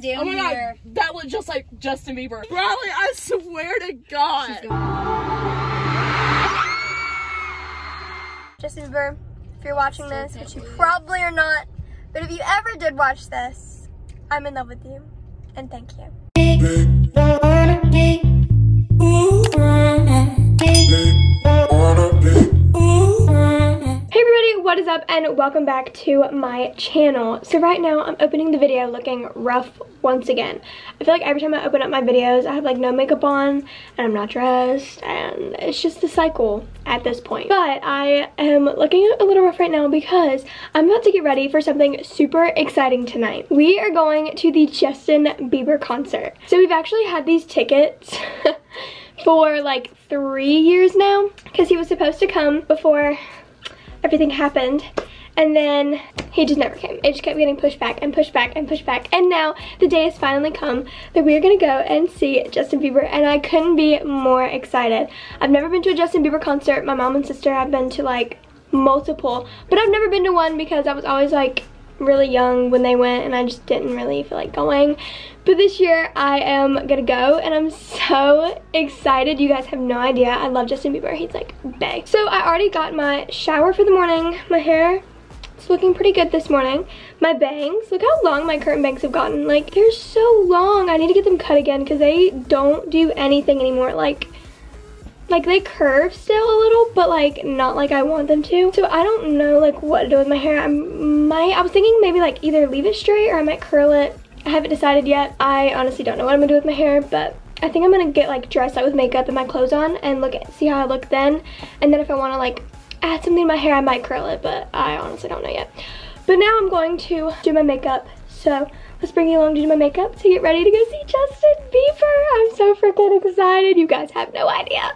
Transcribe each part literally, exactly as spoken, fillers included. coming down here. Oh my here. God, that looked just like Justin Bieber. Bradley, I swear to God. Justin Bieber, if you're watching this, which you probably are not, but if you ever did watch this, I'm in love with you, and thank you. Hey everybody, what is up, and welcome back to my channel. So right now, I'm opening the video looking rough once again. I feel like every time I open up my videos, I have like no makeup on, and I'm not dressed, and it's just the cycle at this point. But I am looking a little rough right now because I'm about to get ready for something super exciting tonight. We are going to the Justin Bieber concert. So we've actually had these tickets for like three years now, because he was supposed to come before everything happened, and then he just never came. It just kept getting pushed back and pushed back and pushed back, and now the day has finally come that we are gonna go and see Justin Bieber, and I couldn't be more excited. I've never been to a Justin Bieber concert. My mom and sister have been to like multiple, but I've never been to one because I was always like really young when they went, and I just didn't really feel like going. But this year I am gonna go, and I'm so excited. You guys have no idea. I love Justin Bieber. He's like bae. So I already got my shower for the morning. My hair, it's looking pretty good this morning. My bangs, look how long my curtain bangs have gotten. Like, they're so long. I need to get them cut again because they don't do anything anymore. Like, Like, they curve still a little, but, like, not like I want them to. So, I don't know, like, what to do with my hair. I might, I was thinking maybe, like, either leave it straight or I might curl it. I haven't decided yet. I honestly don't know what I'm going to do with my hair, but I think I'm going to get, like, dressed up with makeup and my clothes on and look at, see how I look then. And then if I want to, like, add something to my hair, I might curl it, but I honestly don't know yet. But now I'm going to do my makeup, so let's bring you along to do my makeup to get ready to go see Justin Bieber. I'm so freaking excited. You guys have no idea.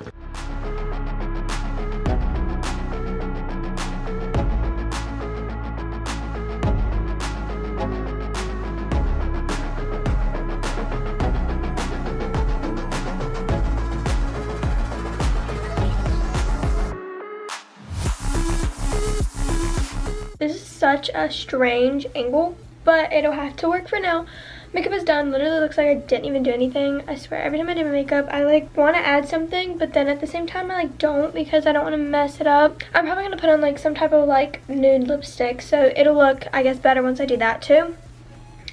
This is such a strange angle, but it'll have to work for now. Makeup is done. Literally looks like I didn't even do anything. I swear, every time I do my makeup, I like want to add something, but then at the same time, I like don't, because I don't want to mess it up. I'm probably going to put on like some type of like nude lipstick, so it'll look, I guess, better once I do that too.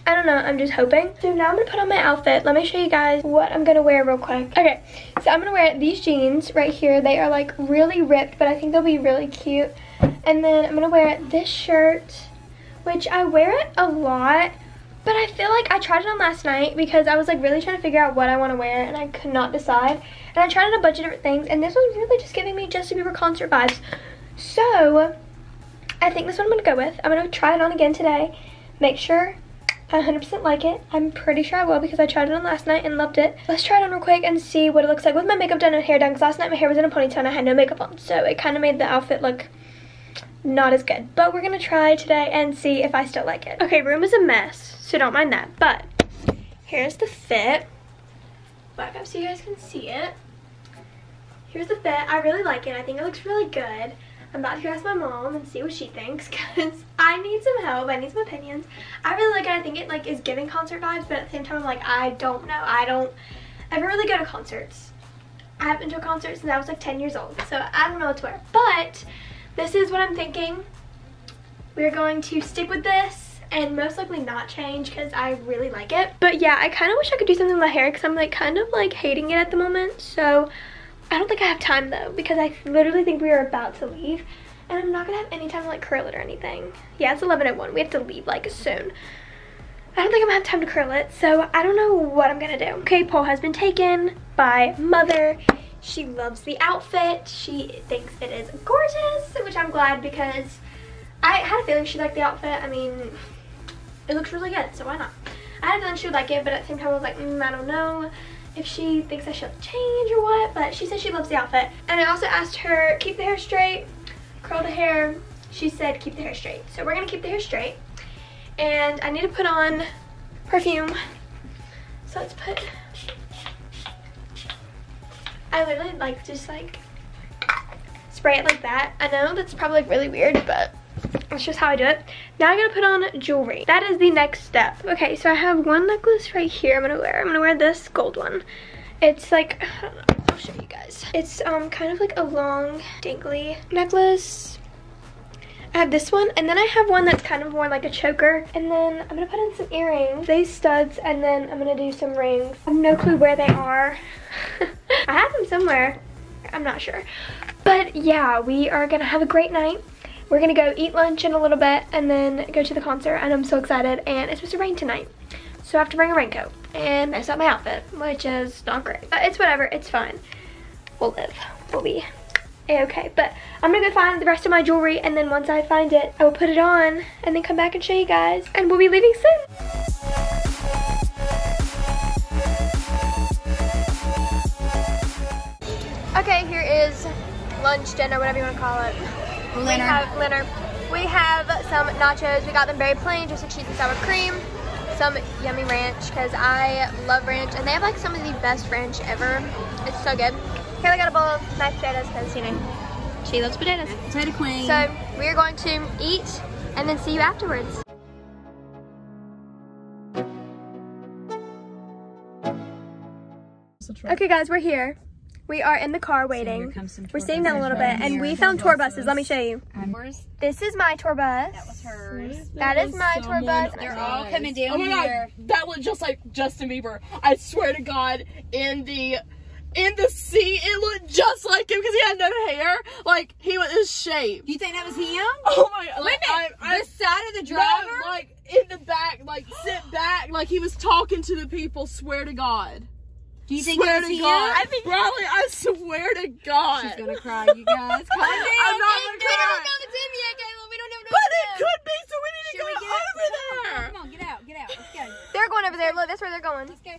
I don't know, I'm just hoping. So now I'm gonna put on my outfit. Let me show you guys what I'm gonna wear real quick. Okay, so I'm gonna wear these jeans right here. They are like really ripped, but I think they'll be really cute. And then I'm gonna wear this shirt, which I wear it a lot, but I feel like I tried it on last night because I was like really trying to figure out what I want to wear, and I could not decide. And I tried on a bunch of different things, and this was really just giving me Justin Bieber concert vibes. So I think this one I'm gonna go with. I'm gonna try it on again today. Make sure I one hundred percent like it. I'm pretty sure I will because I tried it on last night and loved it. Let's try it on real quick and see what it looks like with my makeup done and hair done, because last night my hair was in a ponytail and I had no makeup on, so it kind of made the outfit look not as good. But we're gonna try today and see if I still like it. Okay, room is a mess, so don't mind that. But here's the fit. Back up so you guys can see it. Here's the fit. I really like it. I think it looks really good. I'm about to ask my mom and see what she thinks, because I need some help. I need some opinions. I really like it. I think it like is giving concert vibes, but at the same time I'm like, I don't know. I don't ever really go to concerts. I haven't been to a concert since I was like ten years old, so I don't know what to wear. But this is what I'm thinking. We're going to stick with this and most likely not change because I really like it. But yeah, I kind of wish I could do something with my hair because I'm like kind of like hating it at the moment. So I don't think I have time though, because I literally think we are about to leave and I'm not gonna have any time to like curl it or anything. Yeah, it's eleven oh one. We have to leave like soon. I don't think I'm gonna have time to curl it, so I don't know what I'm gonna do. Okay, poll has been taken by Mother. She loves the outfit. She thinks it is gorgeous, which I'm glad, because I had a feeling she liked the outfit. I mean, it looks really good, so why not? I had a feeling she would like it, but at the same time I was like, mm, I don't know if she thinks I should change or what, but she said she loves the outfit. And I also asked her, keep the hair straight, curl the hair. She said keep the hair straight. So we're gonna keep the hair straight. And I need to put on perfume. So let's put, I literally like just like spray it like that. I know that's probably really weird, but I that's just how I do it. Now I'm gonna put on jewelry. That is the next step. Okay, so I have one necklace right here I'm gonna wear. I'm gonna wear this gold one. It's like, I don't know, I'll show you guys. It's um kind of like a long, dangly necklace. I have this one, and then I have one that's kind of worn like a choker. And then I'm gonna put in some earrings, these studs, and then I'm gonna do some rings. I have no clue where they are. I have them somewhere. I'm not sure. But yeah, we are gonna have a great night. We're gonna go eat lunch in a little bit and then go to the concert, and I'm so excited, and it's supposed to rain tonight. So I have to bring a raincoat and mess up my outfit, which is not great. But it's whatever, it's fine. We'll live, we'll be a-okay. But I'm gonna go find the rest of my jewelry, and then once I find it, I will put it on and then come back and show you guys, and we'll be leaving soon. Okay, here is lunch, dinner, whatever you want to call it. Dinner. We have, dinner. We have some nachos. We got them very plain, just a cheese and sour cream. Some yummy ranch, because I love ranch. And they have like some of the best ranch ever. It's so good. Kayla got a bowl of mashed potatoes, because you know, she loves potatoes. Potato queen. So we are going to eat and then see you afterwards. Okay guys, we're here. We are in the car waiting. So we're sitting down a little bit, and we found tour buses. buses. Let me show you. Um, this is my tour bus. That was hers. That, that is my tour bus. They're all coming down oh my here. God. That was just like Justin Bieber. I swear to God, in the in the seat, it looked just like him because he had no hair. Like he was his shape. You think that was him? Oh my! Like, Wait a minute. The side of the driver. No, like in the back, like sit back, like he was talking to the people. Swear to God. Do you think swear to him? God, I think probably. I swear to God, she's gonna cry, you guys. Come on, I'm not gonna we cry. Don't know if it's him yet, Kayla. We don't know. If but it him. Could be, so we need to Should go over there. Come on, get out, get out. Let's go. They're going over there. Look, that's where they're going. Let's go.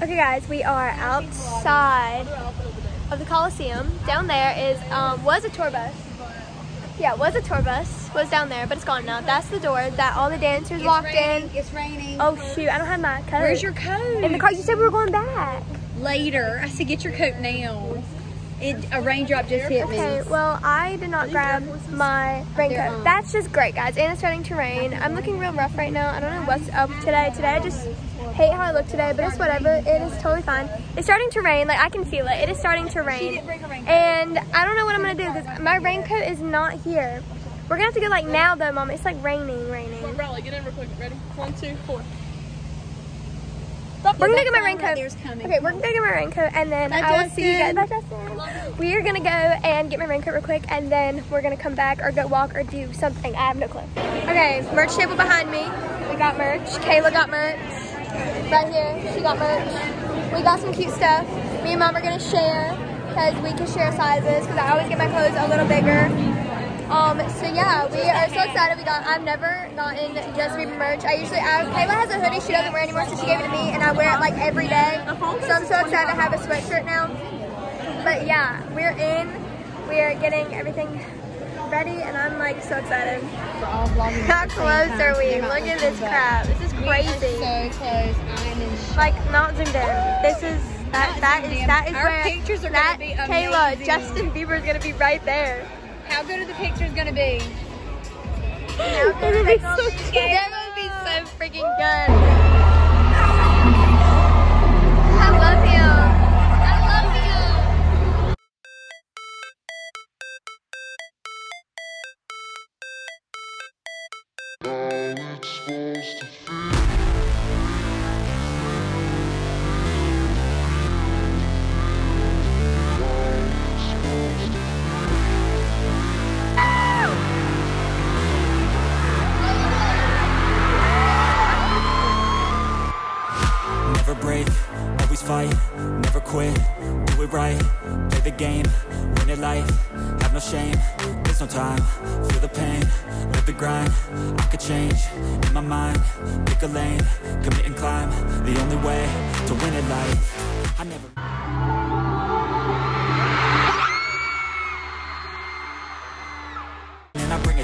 Okay, guys, we are outside of the Colosseum. Down there is um was a tour bus. Yeah, was a tour bus. Was down there, but it's gone now. That's the door that all the dancers it's walked raining, in. It's raining. Oh shoot, I don't have my coat. Where's your coat? In the car. You said we were going back. Later. I said get your coat now. It a raindrop just hit okay, me. Okay, well I did not grab my raincoat. That's just great, guys. And it's starting to rain. I'm looking real rough right now. I don't know what's up today. Today I just hate how I look today, but it's whatever. It is totally fine. It's starting to rain. Like I can feel it. It is starting to rain, and I don't know what I'm gonna do because my raincoat is not here. We're gonna have to go like now though, Mom. It's like raining, raining. Come on, Riley, get in real quick. Ready? One, two, four. Stop we're gonna go get my raincoat. Okay, we're gonna go get my raincoat, and then Bye, I will see you guys. Bye, Justin. We are gonna go and get my raincoat real quick, and then we're gonna come back or go walk or do something. I have no clue. Okay, merch table behind me. We got merch. Kayla got merch. Right here, she got merch. We got some cute stuff. Me and Mom are gonna share because we can share sizes. Because I always get my clothes a little bigger. Um, so yeah, we are so excited. We got, I've never gotten Justin Bieber merch. I usually, I, Kayla has a hoodie she doesn't wear anymore, so she gave it to me, and I wear it like every day. So I'm so excited to have a sweatshirt now. But yeah, we're in, we're getting everything ready, and I'm like so excited. How close are we? Look at this crowd. This is crazy. So close. I'm in like not zoomed in. This is. That, that is, that is where, pictures are that, gonna be Kayla, Justin Bieber is going to be right there. How good are the pictures gonna be? They're gonna be so cute. They're gonna be so freaking good. I love you. I love you. Now it's supposed to feel. Fight, never quit, do it right, play the game, win it life, have no shame, there's no time, feel the pain, live the grind, I could change, in my mind, pick a lane, commit and climb, the only way to win it life, I never...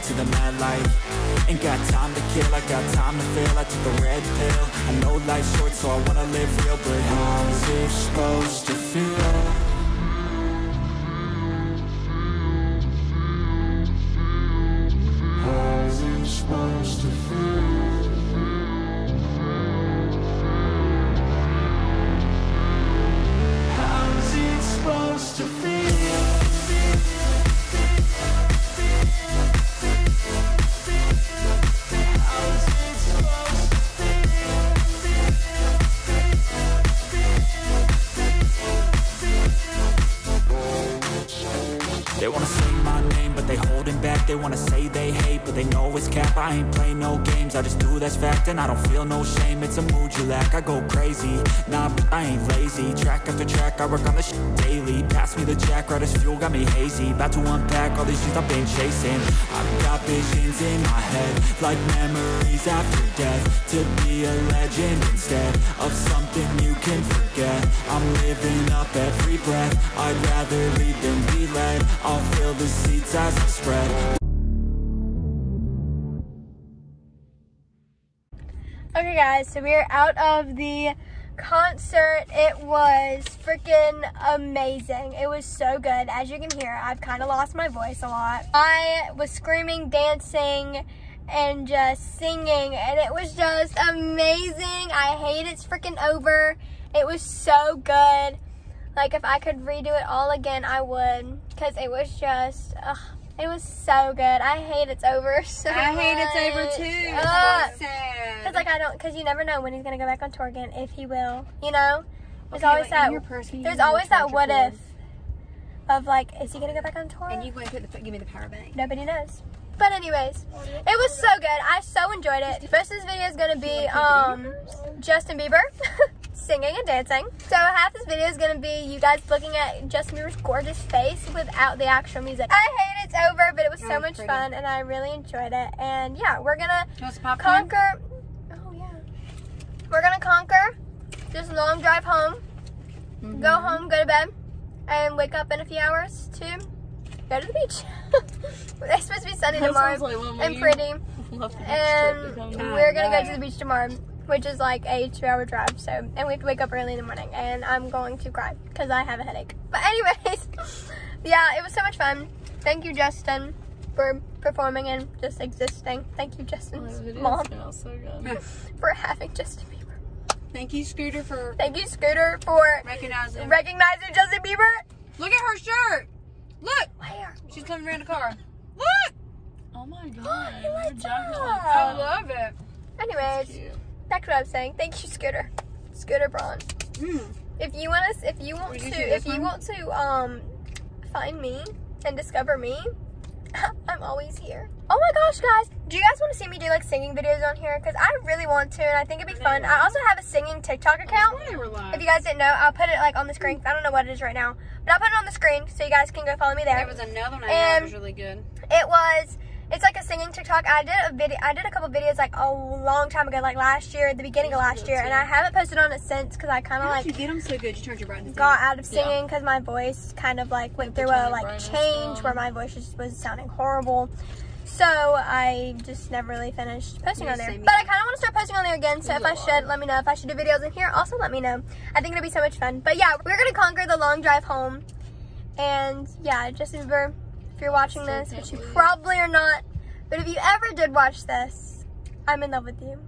to the mad light, ain't got time to kill, I got time to feel, I took a red pill, I know life's short so I wanna live real, but how's it supposed to feel? Oh. They wanna say they hate, but they know it's cap. I ain't play no games, I just do that's fact. And I don't feel no shame, it's a mood you lack. I go crazy, nah, but I ain't lazy. Track after track, I work on this shit daily. Pass me the jack, right as fuel, got me hazy. About to unpack all these shit I've been chasing. I've got visions in my head, like memories after death. To be a legend instead of something you can forget. I'm living up every breath, I'd rather lead than be led. I'll fill the seats as I spread. Okay guys, so we are out of the concert. It was freaking amazing. It was so good. As you can hear, I've kind of lost my voice a lot. I was screaming, dancing, and just singing, and it was just amazing. I hate it's freaking over. It was so good. Like, if I could redo it all again, I would, because it was just ugh, it was so good. I hate it's over so I much. Hate it's over too. It's so sad. Because like I don't, because you never know when he's gonna go back on tour again, if he will, you know. There's okay, always like that. Purse, there's always that what if of like, is he gonna go back on tour? And you went to give me the power bank. Nobody knows. But anyways, it was so good. I so enjoyed it. The rest of this video is going to be um, Justin Bieber singing and dancing. So half this video is going to be you guys looking at Justin Bieber's gorgeous face without the actual music. I hate it's over, but it was so much fun, and I really enjoyed it. And yeah, we're going to conquer. Oh yeah. We're going to conquer this long drive home, mm-hmm. go home, go to bed, and wake up in a few hours to go to the beach. It's supposed to be sunny that tomorrow like, well, and pretty, and we're gonna go to the beach tomorrow, which is like a two-hour drive. So, and we have to wake up early in the morning, and I'm going to cry because I have a headache. But anyways, yeah, it was so much fun. Thank you, Justin, for performing and just existing. Thank you, Justin's oh, mom, so good. for having Justin Bieber. Thank you, Scooter, for thank you, Scooter, for recognizing recognizing Justin Bieber. Look at her shirt. Look! Where? She's coming around the car. Look! Oh my god. I, like that. I love it. Anyways, back to what I was saying. Thank you, Scooter. Scooter Braun. Mm. If you want us if you want Would to you if you one? want to um find me and discover me, I'm always here. Oh my gosh, guys. Do you guys want to see me do like singing videos on here? Because I really want to, and I think it'd be fun. I also have a singing TikTok account. If you guys didn't know, I'll put it like on the screen. I don't know what it is right now, but I'll put it on the screen so you guys can go follow me there. There was another one I had that was really good. It was, it's like a singing TikTok. I did a video, I did a couple videos like a long time ago, like last year, at the beginning of last year, and I haven't posted on it since because I kind of like. You get them so good, you turned your brightness. Got out of singing because my voice kind of like went through a like change where my voice just was sounding horrible. So I just never really finished posting on there, but I kind of want to start posting on there again. So if I should, let me know. If I should do videos in here, also let me know. I think it'll be so much fun. But yeah, we're gonna conquer the long drive home, and yeah, Justin Bieber, if you're watching this, which you probably are not, but if you ever did watch this, I'm in love with you,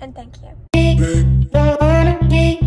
and thank you.